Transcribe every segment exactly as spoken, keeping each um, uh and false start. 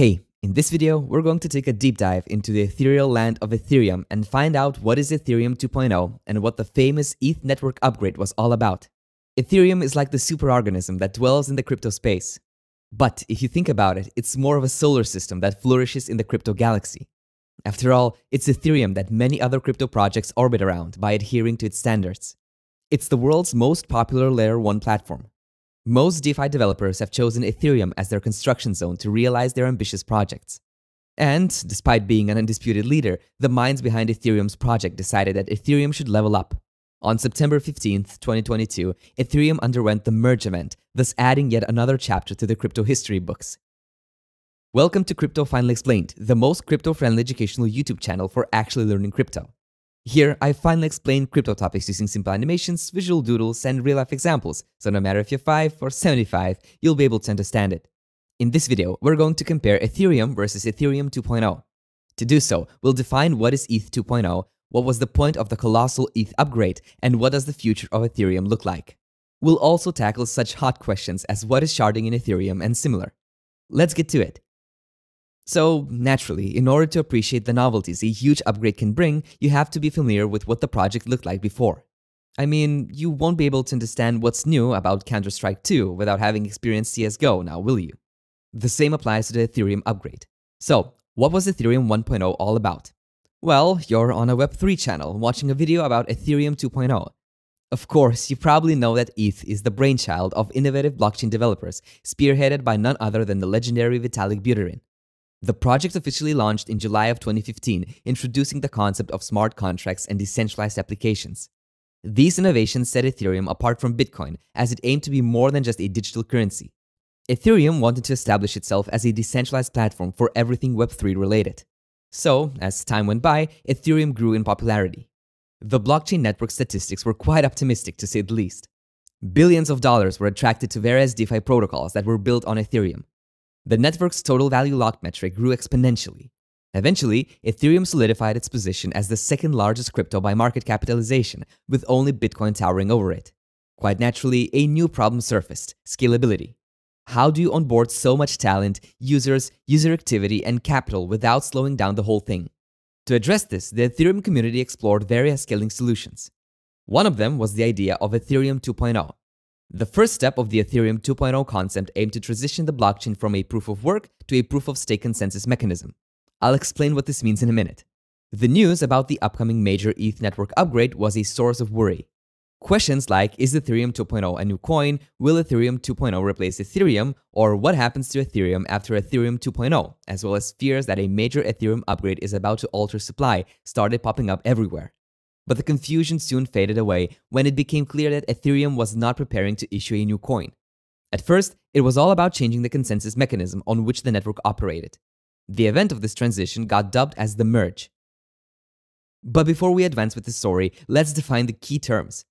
Hey, in this video, we're going to take a deep dive into the ethereal land of Ethereum and find out what is Ethereum two point oh and what the famous E T H network upgrade was all about. Ethereum is like the superorganism that dwells in the crypto space. But if you think about it, it's more of a solar system that flourishes in the crypto galaxy. After all, it's Ethereum that many other crypto projects orbit around by adhering to its standards. It's the world's most popular Layer one platform. Most DeFi developers have chosen Ethereum as their construction zone to realize their ambitious projects. And, despite being an undisputed leader, the minds behind Ethereum's project decided that Ethereum should level up. On September fifteenth, twenty twenty-two, Ethereum underwent the Merge event, thus adding yet another chapter to the crypto history books. Welcome to Crypto Finally Explained, the most crypto-friendly educational YouTube channel for actually learning crypto. Here, I finally explain crypto topics using simple animations, visual doodles, and real-life examples, so no matter if you're five or seventy-five, you'll be able to understand it. In this video, we're going to compare Ethereum versus Ethereum two point oh. To do so, we'll define what is E T H two point oh, what was the point of the colossal E T H upgrade, and what does the future of Ethereum look like. We'll also tackle such hot questions as what is sharding in Ethereum and similar. Let's get to it. So, naturally, in order to appreciate the novelties a huge upgrade can bring, you have to be familiar with what the project looked like before. I mean, you won't be able to understand what's new about Counter-Strike two without having experienced C S G O now, will you? The same applies to the Ethereum upgrade. So, what was Ethereum one point oh all about? Well, you're on a Web three channel watching a video about Ethereum two point oh. Of course, you probably know that E T H is the brainchild of innovative blockchain developers, spearheaded by none other than the legendary Vitalik Buterin. The project officially launched in July of twenty fifteen, introducing the concept of smart contracts and decentralized applications. These innovations set Ethereum apart from Bitcoin, as it aimed to be more than just a digital currency. Ethereum wanted to establish itself as a decentralized platform for everything Web three related. So, as time went by, Ethereum grew in popularity. The blockchain network statistics were quite optimistic, to say the least. Billions of dollars were attracted to various DeFi protocols that were built on Ethereum. The network's total value locked metric grew exponentially. Eventually, Ethereum solidified its position as the second largest crypto by market capitalization, with only Bitcoin towering over it. Quite naturally, a new problem surfaced: scalability. How do you onboard so much talent, users, user activity, and capital without slowing down the whole thing? To address this, the Ethereum community explored various scaling solutions. One of them was the idea of Ethereum two point oh. The first step of the Ethereum two point oh concept aimed to transition the blockchain from a proof-of-work to a proof-of-stake consensus mechanism. I'll explain what this means in a minute. The news about the upcoming major E T H network upgrade was a source of worry. Questions like, is Ethereum two point oh a new coin, will Ethereum two point oh replace Ethereum, or what happens to Ethereum after Ethereum two point oh, as well as fears that a major Ethereum upgrade is about to alter supply, started popping up everywhere. But the confusion soon faded away when it became clear that Ethereum was not preparing to issue a new coin. At first, it was all about changing the consensus mechanism on which the network operated. The event of this transition got dubbed as the Merge. But before we advance with the story, let's define the key terms.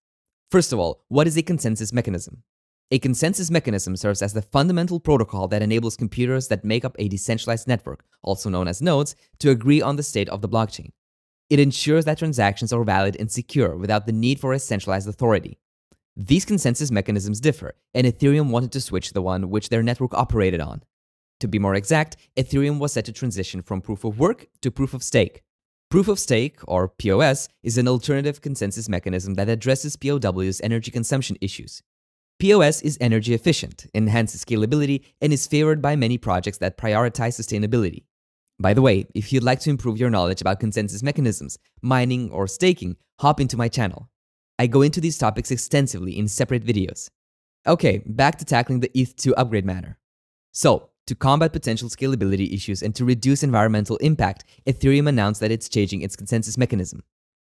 First of all, what is a consensus mechanism? A consensus mechanism serves as the fundamental protocol that enables computers that make up a decentralized network, also known as nodes, to agree on the state of the blockchain. It ensures that transactions are valid and secure without the need for a centralized authority. These consensus mechanisms differ, and Ethereum wanted to switch to the one which their network operated on. To be more exact, Ethereum was set to transition from proof-of-work to proof-of-stake. Proof-of-stake, or P O S, is an alternative consensus mechanism that addresses P O W's energy consumption issues. P O S is energy efficient, enhances scalability, and is favored by many projects that prioritize sustainability. By the way, if you'd like to improve your knowledge about consensus mechanisms, mining, or staking, hop into my channel. I go into these topics extensively in separate videos. Okay, back to tackling the E T H two upgrade matter. So, to combat potential scalability issues and to reduce environmental impact, Ethereum announced that it's changing its consensus mechanism.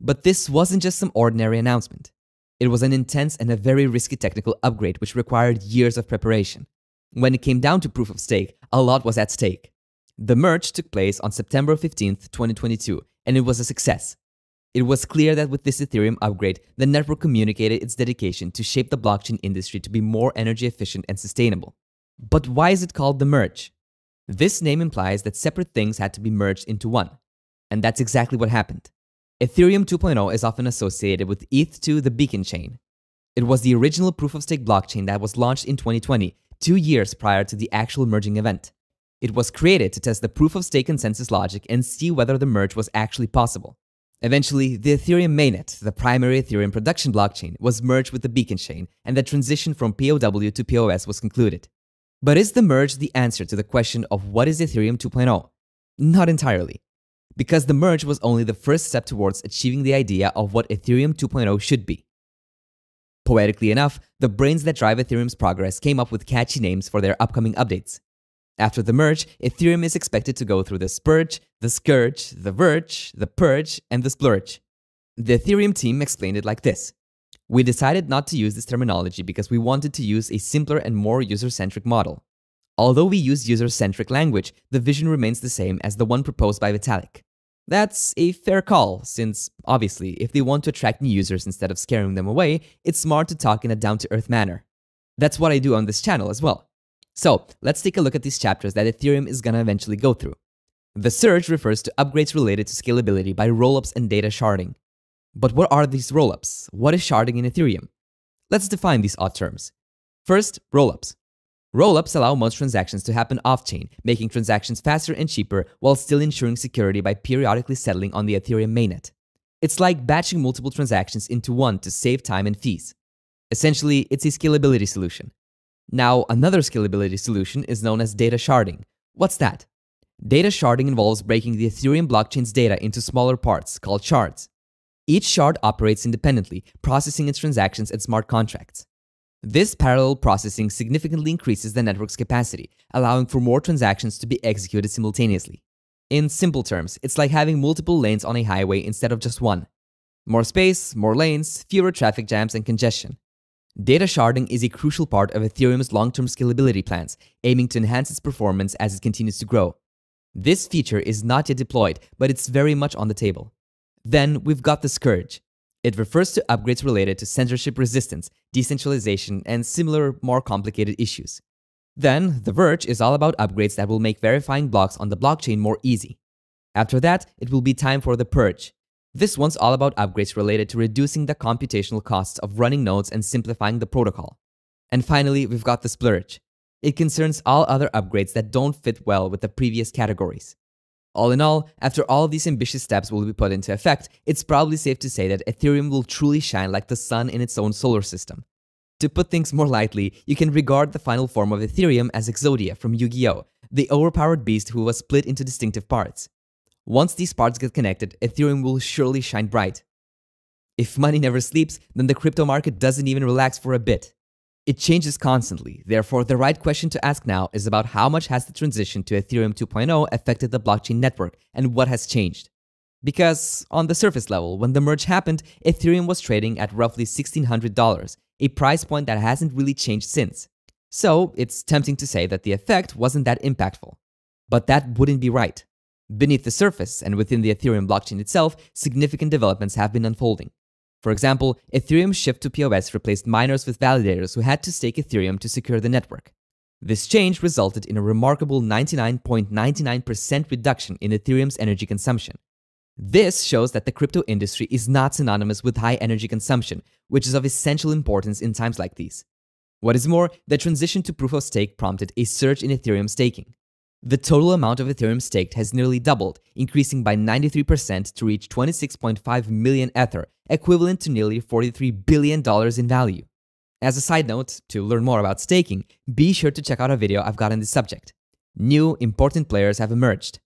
But this wasn't just some ordinary announcement. It was an intense and a very risky technical upgrade which required years of preparation. When it came down to proof of stake, a lot was at stake. The Merge took place on September fifteenth, twenty twenty-two, and it was a success. It was clear that with this Ethereum upgrade, the network communicated its dedication to shape the blockchain industry to be more energy efficient and sustainable. But why is it called the Merge? This name implies that separate things had to be merged into one. And that's exactly what happened. Ethereum two point oh is often associated with E T H two, the Beacon Chain. It was the original proof-of-stake blockchain that was launched in twenty twenty, two years prior to the actual merging event. It was created to test the proof-of-stake consensus logic and see whether the merge was actually possible. Eventually, the Ethereum mainnet, the primary Ethereum production blockchain, was merged with the Beacon Chain, and the transition from P O W to P O S was concluded. But is the merge the answer to the question of what is Ethereum two point oh? Not entirely. Because the merge was only the first step towards achieving the idea of what Ethereum two point oh should be. Poetically enough, the brains that drive Ethereum's progress came up with catchy names for their upcoming updates. After the merge, Ethereum is expected to go through the Spurge, the Scourge, the Verge, the Purge, and the Splurge. The Ethereum team explained it like this. We decided not to use this terminology because we wanted to use a simpler and more user-centric model. Although we use user-centric language, the vision remains the same as the one proposed by Vitalik. That's a fair call, since, obviously, if they want to attract new users instead of scaring them away, it's smart to talk in a down-to-earth manner. That's what I do on this channel as well. So, let's take a look at these chapters that Ethereum is gonna eventually go through. The Surge refers to upgrades related to scalability by rollups and data sharding. But what are these rollups? What is sharding in Ethereum? Let's define these odd terms. First, rollups. Rollups allow most transactions to happen off-chain, making transactions faster and cheaper while still ensuring security by periodically settling on the Ethereum mainnet. It's like batching multiple transactions into one to save time and fees. Essentially, it's a scalability solution. Now, another scalability solution is known as data sharding. What's that? Data sharding involves breaking the Ethereum blockchain's data into smaller parts, called shards. Each shard operates independently, processing its transactions and smart contracts. This parallel processing significantly increases the network's capacity, allowing for more transactions to be executed simultaneously. In simple terms, it's like having multiple lanes on a highway instead of just one. More space, more lanes, fewer traffic jams and congestion. Data sharding is a crucial part of Ethereum's long-term scalability plans, aiming to enhance its performance as it continues to grow. This feature is not yet deployed, but it's very much on the table. Then we've got the Scourge. It refers to upgrades related to censorship resistance, decentralization, and similar, more complicated issues. Then, the Verge is all about upgrades that will make verifying blocks on the blockchain more easy. After that, it will be time for the Purge. This one's all about upgrades related to reducing the computational costs of running nodes and simplifying the protocol. And finally, we've got the Splurge. It concerns all other upgrades that don't fit well with the previous categories. All in all, after all these ambitious steps will be put into effect, it's probably safe to say that Ethereum will truly shine like the sun in its own solar system. To put things more lightly, you can regard the final form of Ethereum as Exodia from Yu-Gi-Oh, the overpowered beast who was split into distinctive parts. Once these parts get connected, Ethereum will surely shine bright. If money never sleeps, then the crypto market doesn't even relax for a bit. It changes constantly, therefore the right question to ask now is about how much has the transition to Ethereum two point oh affected the blockchain network and what has changed. Because, on the surface level, when the merge happened, Ethereum was trading at roughly sixteen hundred dollars, a price point that hasn't really changed since. So, it's tempting to say that the effect wasn't that impactful. But that wouldn't be right. Beneath the surface and within the Ethereum blockchain itself, significant developments have been unfolding. For example, Ethereum's shift to P O S replaced miners with validators who had to stake Ethereum to secure the network. This change resulted in a remarkable ninety-nine point nine nine percent reduction in Ethereum's energy consumption. This shows that the crypto industry is not synonymous with high energy consumption, which is of essential importance in times like these. What is more, the transition to proof of stake prompted a surge in Ethereum staking. The total amount of Ethereum staked has nearly doubled, increasing by ninety-three percent to reach twenty-six point five million Ether, equivalent to nearly forty-three billion dollars in value. As a side note, to learn more about staking, be sure to check out a video I've got on this subject. New, important players have emerged.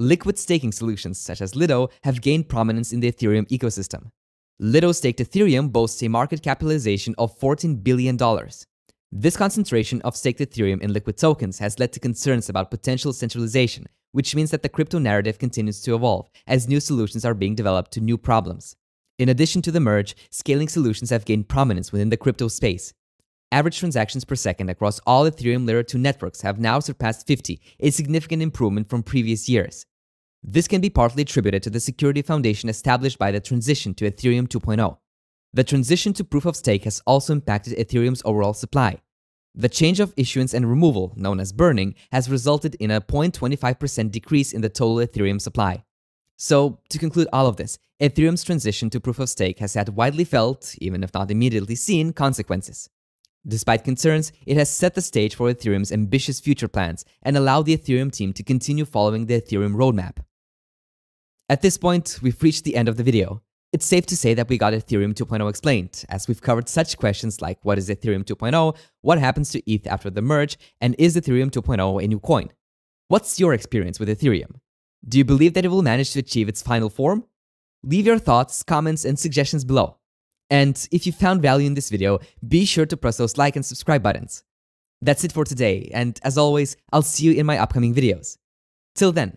Liquid staking solutions such as Lido have gained prominence in the Ethereum ecosystem. Lido staked Ethereum boasts a market capitalization of fourteen billion dollars. This concentration of staked Ethereum in liquid tokens has led to concerns about potential centralization, which means that the crypto narrative continues to evolve, as new solutions are being developed to new problems. In addition to the merge, scaling solutions have gained prominence within the crypto space. Average transactions per second across all Ethereum Layer two networks have now surpassed fifty, a significant improvement from previous years. This can be partly attributed to the security foundation established by the transition to Ethereum two point oh. The transition to proof-of-stake has also impacted Ethereum's overall supply. The change of issuance and removal, known as burning, has resulted in a zero point two five percent decrease in the total Ethereum supply. So, to conclude all of this, Ethereum's transition to proof-of-stake has had widely felt, even if not immediately seen, consequences. Despite concerns, it has set the stage for Ethereum's ambitious future plans and allowed the Ethereum team to continue following the Ethereum roadmap. At this point, we've reached the end of the video. It's safe to say that we got Ethereum two point oh explained, as we've covered such questions like what is Ethereum two point oh, what happens to E T H after the merge, and is Ethereum two point oh a new coin? What's your experience with Ethereum? Do you believe that it will manage to achieve its final form? Leave your thoughts, comments, and suggestions below. And if you found value in this video, be sure to press those like and subscribe buttons. That's it for today, and as always, I'll see you in my upcoming videos. Till then.